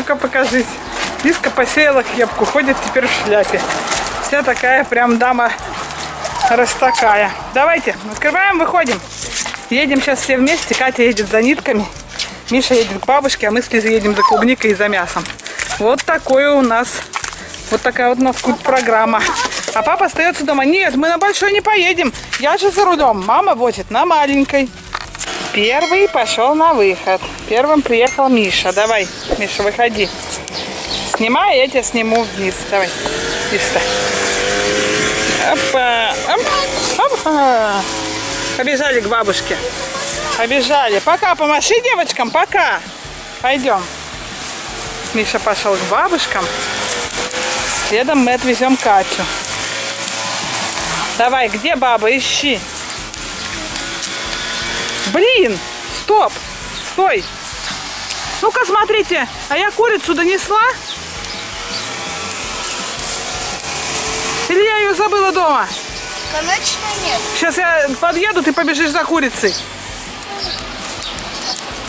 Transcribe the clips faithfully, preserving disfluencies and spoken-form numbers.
Ну-ка, покажись. Лизка посеяла хлебку, ходит теперь в шляпе. Вся такая прям дама раз такая. Давайте, открываем, выходим. Едем сейчас все вместе. Катя едет за нитками, Миша едет к бабушке, а мы с Лизой едем за клубникой и за мясом. Вот такое у нас, вот такая вот у нас программа. А папа остается дома. Нет, мы на большой не поедем. Я же за рулем. Мама возит на маленькой. Первый пошел на выход. Первым приехал Миша. Давай, Миша, выходи. Снимай, я тебя сниму вниз. Давай, чисто. Опа, оп, опа. Побежали к бабушке. Побежали. Пока, помаши девочкам, пока. Пойдем. Миша пошел к бабушкам. Следом мы отвезем Катю. Давай, где баба? Ищи. Блин, стоп, стой. Ну-ка, смотрите, а я курицу донесла? Или я ее забыла дома? Конечно, нет. Сейчас я подъеду, ты побежишь за курицей.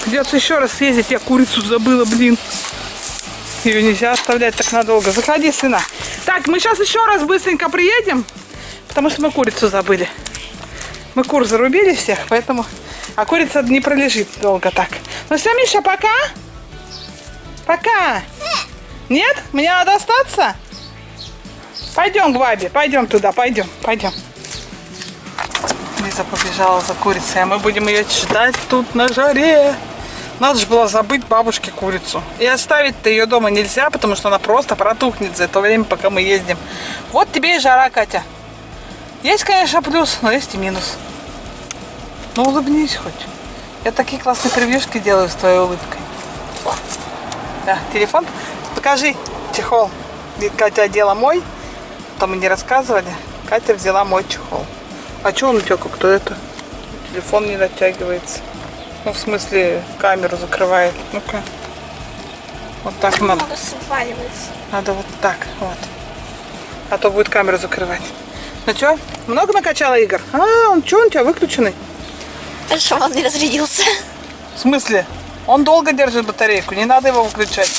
Придется еще раз съездить, я курицу забыла, блин. Ее нельзя оставлять так надолго. Заходи, сына. Так, мы сейчас еще раз быстренько приедем, потому что мы курицу забыли. Мы кур зарубили всех, поэтому... А курица не пролежит долго так. Ну все, Миша, пока? Пока. Нет? Мне надо остаться? Пойдем к бабе, пойдем туда, пойдем, пойдем. Лиза побежала за курицей, а мы будем ее ждать тут на жаре. Надо же было забыть бабушке курицу. И оставить-то ее дома нельзя, потому что она просто протухнет за это время, пока мы ездим. Вот тебе и жара, Катя. Есть, конечно, плюс, но есть и минус. Ну, улыбнись хоть. Я такие классные превьюшки делаю с твоей улыбкой. Да, телефон. Покажи чехол. Катя одела мой. Там мы не рассказывали. Катя взяла мой чехол. А что он у тебя как-то это? Телефон не натягивается. Ну, в смысле, камеру закрывает. Ну-ка. Вот так надо. Надо вот так, вот. А то будет камеру закрывать. Ну что, много накачала игр? А, он что, он у тебя выключенный? Хорошо, он не разрядился. В смысле? Он долго держит батарейку, не надо его выключать.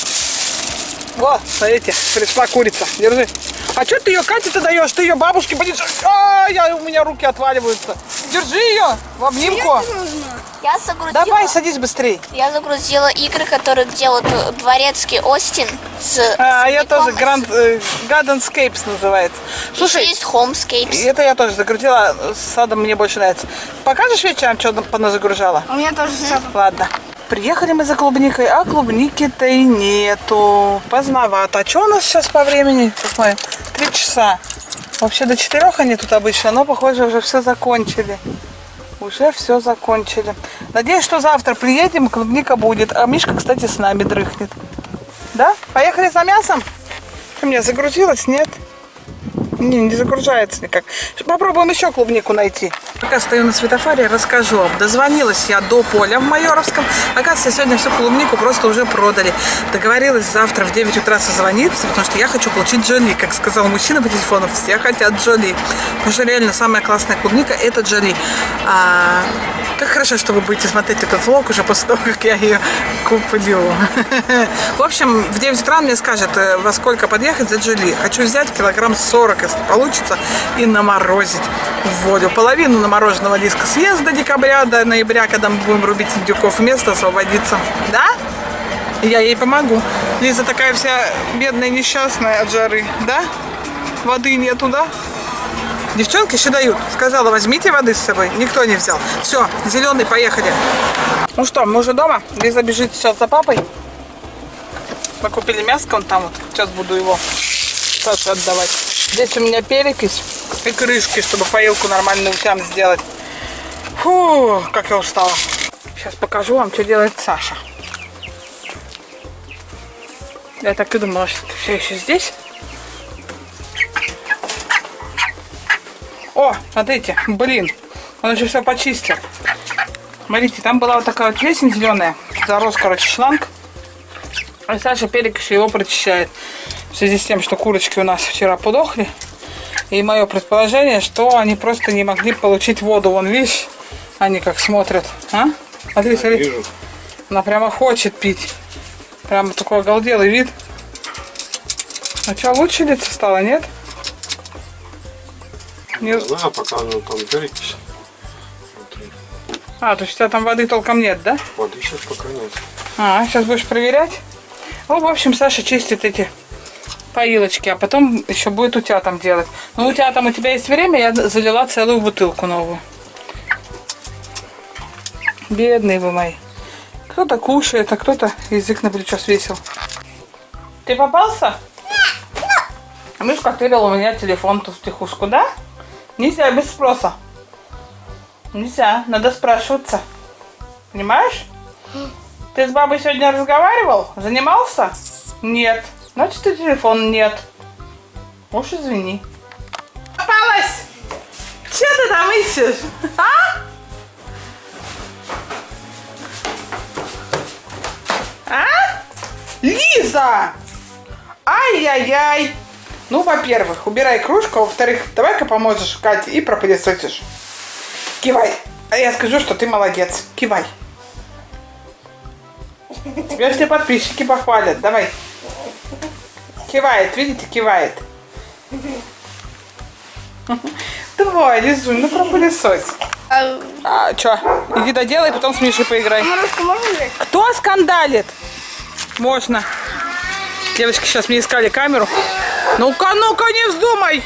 Вот, смотрите, пришла курица. Держи. А что ты ее Кате-то даешь? Ты ее бабушке будешь... А, я, у меня руки отваливаются. Держи ее в обнимку. Я загрузила... Давай, садись быстрее. Я загрузила игры, которые делают дворецкий Остин. С, а, с я тоже. Grand, э, Gardenscapes называется. Слушай, есть Homescapes. Это я тоже загрузила. С садом мне больше нравится. Покажешь вечером, что она загружала? У меня тоже с садом. Ладно. Приехали мы за клубникой, а клубники-то и нету. Поздновато. А что у нас сейчас по времени? Посмотрим. Три часа. Вообще до четырех они тут обычно, но, похоже, уже все закончили. Уже все закончили. Надеюсь, что завтра приедем, клубника будет. А Мишка, кстати, с нами дрыхнет. Да? Поехали за мясом? У меня загрузилась? Нет? Не, не загружается никак. Попробуем еще клубнику найти. Пока стою на светофоре, расскажу вам. Дозвонилась я до поля в Майоровском. Оказывается, сегодня всю клубнику просто уже продали. Договорилась завтра в девять утра созвониться, потому что я хочу получить Джоли. Как сказал мужчина по телефону, все хотят Джоли. Потому что реально самая классная клубника – это Джоли. А, как хорошо, что вы будете смотреть этот влог уже после того, как я ее куплю. В общем, в девять утра мне скажет, во сколько подъехать за Джоли. Хочу взять килограмм сорок, если получится, и наморозить в воду. Половину на мороженого диска съест до декабря, до ноября, когда мы будем рубить индюков, место освободится. Да? Я ей помогу. Лиза такая вся бедная, несчастная от жары. Да? Воды нету, да? Девчонки еще дают. Сказала, возьмите воды с собой. Никто не взял. Все, зеленый, поехали. Ну что, мы уже дома. Лиза бежит сейчас за папой. Мы купили мяско, он там вот. Сейчас буду его Саше отдавать. Здесь у меня перекись. И крышки, чтобы поилку нормальную утям сделать. Фу, как я устала. Сейчас покажу вам, что делает Саша. Я так и думала, что это все еще здесь. О, смотрите, блин, он уже все почистил. Смотрите, там была вот такая вот плесень зеленая. Зарос, короче, шланг. А Саша перекись его прочищает. В связи с тем, что курочки у нас вчера подохли. И мое предположение, что они просто не могли получить воду. Вон, видишь, они как смотрят. А? Смотри, смотри. Она прямо хочет пить. Прямо такой оголделый вид. А что, лучше лицо стало, нет? Не знаю, пока оно там горит. А, то есть у тебя там воды толком нет, да? Воды сейчас пока нет. А, сейчас будешь проверять? Ну, в общем, Саша чистит эти поилочки, а потом еще будет у тебя там делать. Ну, у тебя там, у тебя есть время, я залила целую бутылку новую. Бедные вы мои. Кто-то кушает, а кто-то язык на плечо свесил. Ты попался? А Мишка отверил у меня телефон тут в тихушку, да? Нельзя без спроса. Нельзя, надо спрашиваться. Понимаешь? Ты с бабой сегодня разговаривал? Занимался? Нет. Значит, и телефон нет. Уж извини. Попалась! Че ты там ищешь? А? А? Лиза! Ай-яй-яй! Ну, во-первых, убирай кружку, а во-вторых, давай-ка поможешь Кате и пропылесосишь. Кивай. А я скажу, что ты молодец. Кивай. Тебя все подписчики похвалят. Давай. Кивает, видите, кивает. Давай, Лизунь, ну пропылесось. А, чё? Иди доделай, потом с Мишей поиграй. Кто скандалит? Можно. Девочки сейчас мне искали камеру. Ну-ка, ну-ка, не вздумай!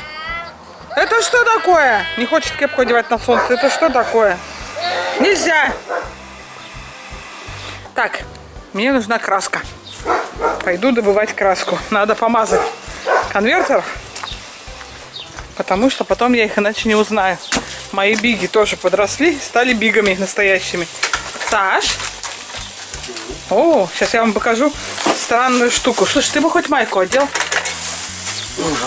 Это что такое? Не хочет кепку одевать на солнце. Это что такое? Нельзя! Так, мне нужна краска. Пойду добывать краску. Надо помазать конвертер, потому что потом я их иначе не узнаю. Мои биги тоже подросли, стали бигами настоящими. Саш! О, сейчас я вам покажу странную штуку. Слушай, ты бы хоть майку одел?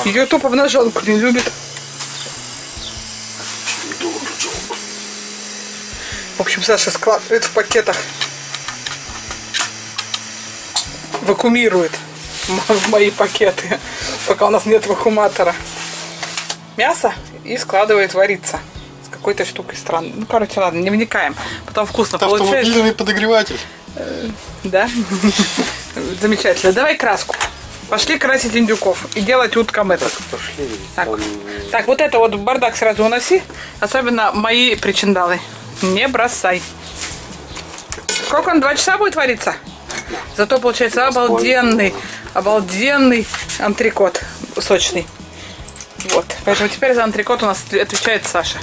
Ютуб обнаженку не любит. В общем, Саша складывает в пакетах. Вакуумирует в мои пакеты, пока у нас нет вакууматора. Мясо и складывает вариться. С какой-то штукой странной. Ну, короче, ладно, не вникаем. Потом вкусно это получается. Автомобильный подогреватель. Да? Замечательно. Давай краску. Пошли красить индюков и делать уткам этот. Так, так, вот это вот бардак сразу уноси. Особенно мои причиндалы. Не бросай. Сколько он? Два часа будет вариться? Зато получается обалденный, обалденный антрикот. Сочный. Вот. Поэтому теперь за антрикот у нас отвечает Саша.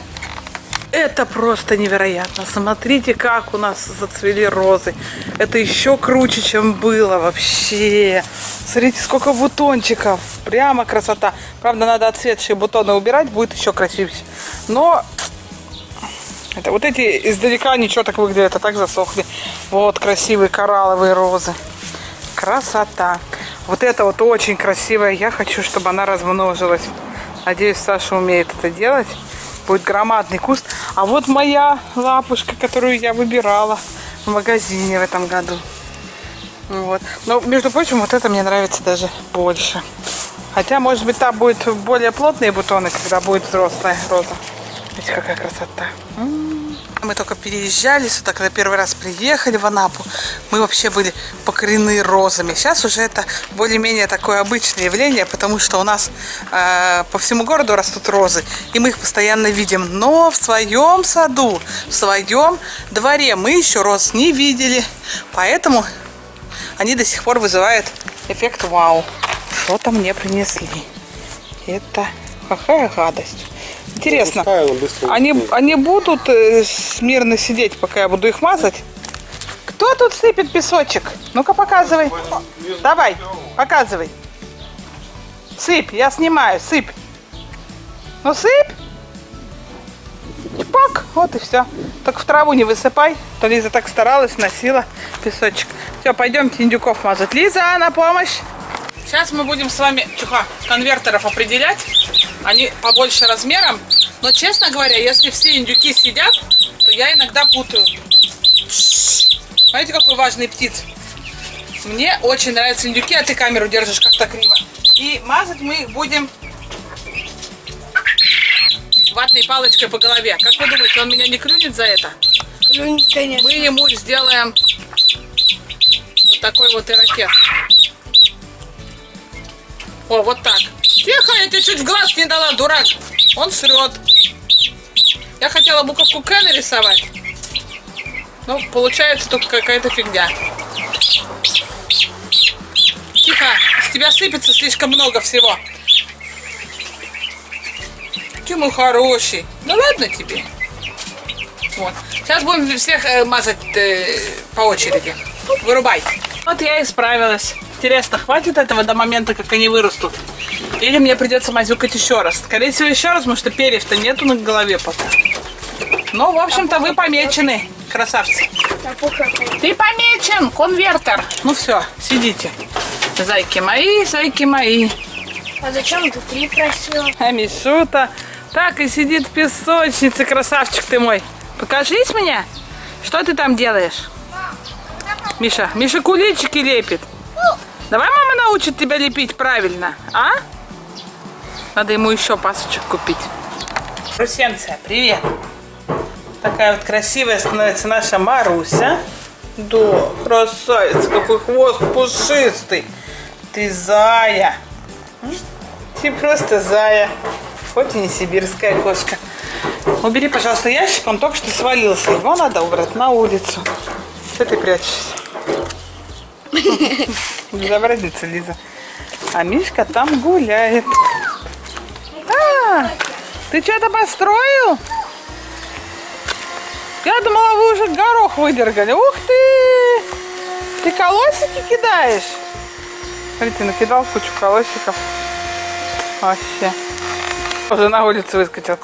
Это просто невероятно. Смотрите, как у нас зацвели розы. Это еще круче, чем было вообще. Смотрите, сколько бутончиков. Прямо красота. Правда, надо отцветшие бутоны убирать, будет еще красивее. Но это, вот эти издалека ничего так выглядят, а так засохли. Вот красивые коралловые розы. Красота. Вот это вот очень красивая. Я хочу, чтобы она размножилась. Надеюсь, Саша умеет это делать. Будет громадный куст. А вот моя лапушка, которую я выбирала в магазине в этом году. Вот. Но, между прочим, вот это мне нравится даже больше. Хотя, может быть, там будут более плотные бутоны, когда будет взрослая роза. Видите, какая красота. Мы только переезжали сюда, когда первый раз приехали в Анапу. Мы вообще были покорены розами. Сейчас уже это более-менее такое обычное явление, потому что у нас э, по всему городу растут розы, и мы их постоянно видим. Но в своем саду, в своем дворе мы еще роз не видели. Поэтому они до сих пор вызывают эффект вау. Что-то мне принесли. Это какая гадость. Интересно, они, они будут смирно сидеть, пока я буду их мазать? Кто тут сыпет песочек? Ну-ка, показывай. Давай, показывай. Сыпь, я снимаю, сыпь. Ну, сыпь. Чпок, вот и все. Так в траву не высыпай. То Лиза так старалась, носила песочек. Все, пойдемте индюков мазать. Лиза, на помощь. Сейчас мы будем с вами чуха, конвертеров определять. Они побольше размером. Но, честно говоря, если все индюки сидят, то я иногда путаю. Смотрите, какой важный птиц. Мне очень нравятся индюки, а ты камеру держишь как-то криво. И мазать мы их будем ватной палочкой по голове. Как вы думаете, он меня не клюнет за это? Клюнет, конечно. Мы ему сделаем такой вот ирокез. О, вот так. Тихо, я тебе чуть в глаз не дала, дурак. Он срет. Я хотела буковку К нарисовать. Ну, получается только какая-то фигня. Тихо, с тебя сыпется слишком много всего. Ты мой хороший. Ну ладно тебе. Вот. Сейчас будем всех э, мазать э, по очереди. Вырубай. Вот я и справилась. Интересно, хватит этого до момента, как они вырастут? Или мне придется мазюкать еще раз? Скорее всего, еще раз, потому что перьев-то нету на голове пока. Ну, в общем-то, вы помечены, красавцы. Ты помечен, конвертер. Ну все, сидите. Зайки мои, зайки мои. А зачем ты три просила? А Мишута так и сидит в песочнице, красавчик ты мой. Покажись мне, что ты там делаешь? Миша, Миша куличики лепит. Давай мама научит тебя лепить правильно, а? Надо ему еще пасочек купить. Русенция, привет. Такая вот красивая становится наша Маруся. Да, красавица, какой хвост пушистый. Ты зая. Ты просто зая. Хоть и не сибирская кошка. Убери, пожалуйста, ящик, он только что свалился. Его надо убрать на улицу. Что ты прячешься? Безобразится, Лиза. А Мишка там гуляет. А, ты что-то построил? Я думала, вы уже горох выдергали. Ух ты! Ты колосики кидаешь? Смотрите, накидал кучу колосиков. Вообще. Уже на улицу выскочил.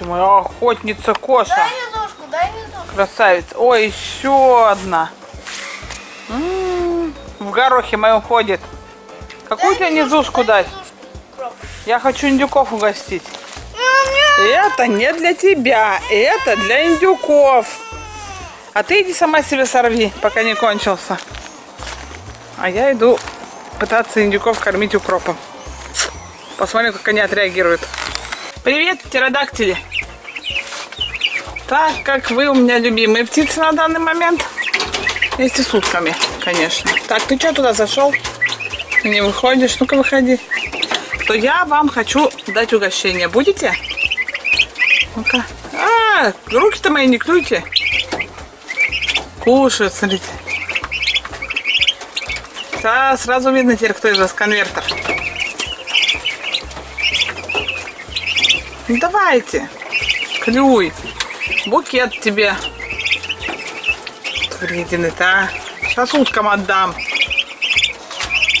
Моя охотница Коша. Дай мне дошку, дай мне дошку. Красавица. Ой, еще одна. М-м-м, в горохе моем ходит. Какую дай тебе низушку дать? Низушку. Я хочу индюков угостить. Это не для тебя, это для индюков. А ты иди сама себе сорви, пока не кончился. А я иду пытаться индюков кормить укропом. Посмотрим, как они отреагируют. Привет, птеродактили. Так как вы у меня любимые птицы на данный момент. Вместе с утками, конечно. Так, ты что туда зашел? Ты не выходишь? Ну-ка, выходи. То я вам хочу дать угощение. Будете? Ну-ка. А, руки-то мои не клюйте. Кушают, смотрите. Да, сразу видно теперь, кто из вас конвертер. Ну, давайте, клюй. Букет тебе. Вредины-то. Сейчас уткам отдам.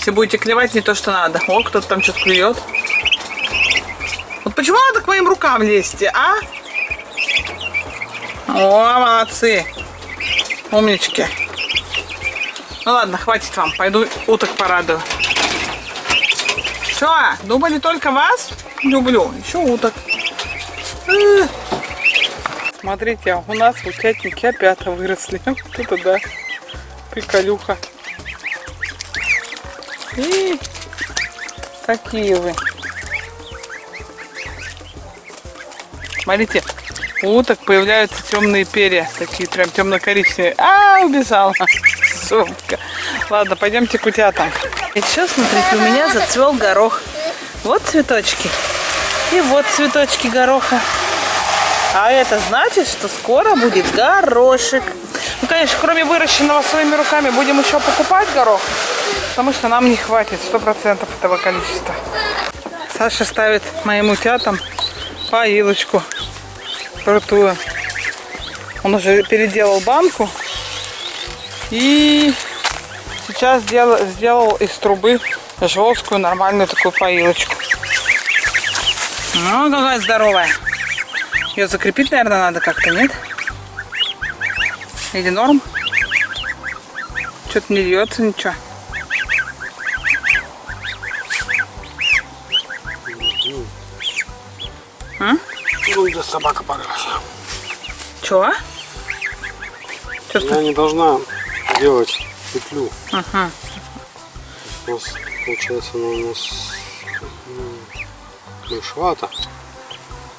Все будете клевать не то, что надо. О, кто-то там что-то клюет. Вот почему надо к моим рукам лезть, а? О, молодцы. Умнички. Ну ладно, хватит вам. Пойду уток порадую. Все, думали только вас? Люблю. Еще уток. Смотрите, у нас утятники опять выросли. Кто-то, да, приколюха. И такие вы. Смотрите, у уток появляются темные перья. Такие прям темно-коричневые. А, убежала. Сумка. Ладно, пойдемте к утятам. И сейчас, смотрите, у меня зацвел горох. Вот цветочки. И вот цветочки гороха. А это значит, что скоро будет горошек. Ну, конечно, кроме выращенного своими руками, будем еще покупать горох, потому что нам не хватит сто процентов этого количества. Саша ставит моим утятам поилочку крутую. Он уже переделал банку. И сейчас сделал, сделал из трубы жесткую, нормальную такую поилочку. Ну, какая здоровая. Ее закрепить, наверное, надо как-то, нет? Или норм? Что-то не льется, ничего. А? Ну, идет собака по гаражу. Чего? Она что? Не должна делать петлю. Ага. У нас, получается, она у нас плюшевата.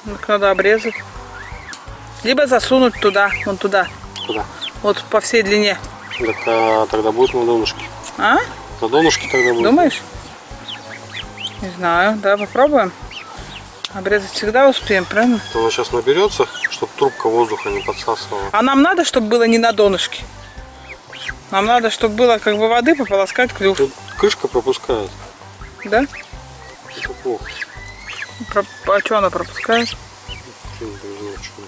Так надо обрезать. Либо засунуть туда, вон туда. Куда? Вот по всей длине. Так а, тогда будет на донышке. А? На донышке тогда будет. Думаешь? Не знаю, да, попробуем. Обрезать всегда успеем, правильно? Она сейчас наберется, чтобы трубка воздуха не подсасывала. А нам надо, чтобы было не на донышке? Нам надо, чтобы было как бы воды, пополоскать клюв. Тут крышка пропускает. Да? Это плохо. Про... А что она пропускает? Я не знаю, что она пропускает.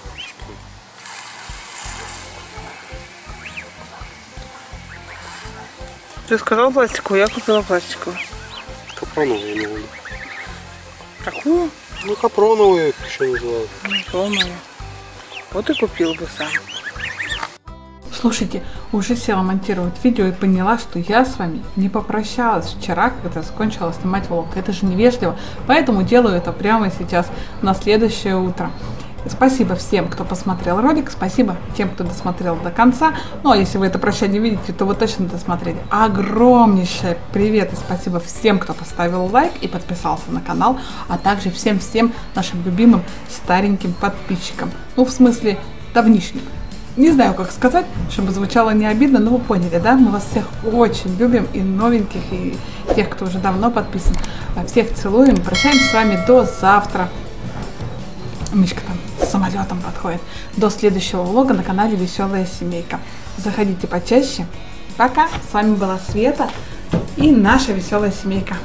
Ты сказал пластиковую, я купила пластиковую. Капроновую я не люблю. Какую? Ну, капроновую их еще называют. Капроновую. Вот и купил бы сам. Слушайте, уже села монтировать видео и поняла, что я с вами не попрощалась вчера, когда закончила снимать влог. Это же невежливо, поэтому делаю это прямо сейчас, на следующее утро. Спасибо всем, кто посмотрел ролик, спасибо тем, кто досмотрел до конца. Ну, а если вы это прощание видите, то вы точно досмотрели. Огромнейшее привет и спасибо всем, кто поставил лайк и подписался на канал, а также всем-всем нашим любимым стареньким подписчикам. Ну, в смысле, давнишним. Не знаю, как сказать, чтобы звучало не обидно, но вы поняли, да? Мы вас всех очень любим, и новеньких, и тех, кто уже давно подписан. Всех целуем, прощаемся с вами до завтра. Мишка там с самолетом подходит. До следующего влога на канале Веселая Семейка. Заходите почаще. Пока! С вами была Света и наша Веселая Семейка.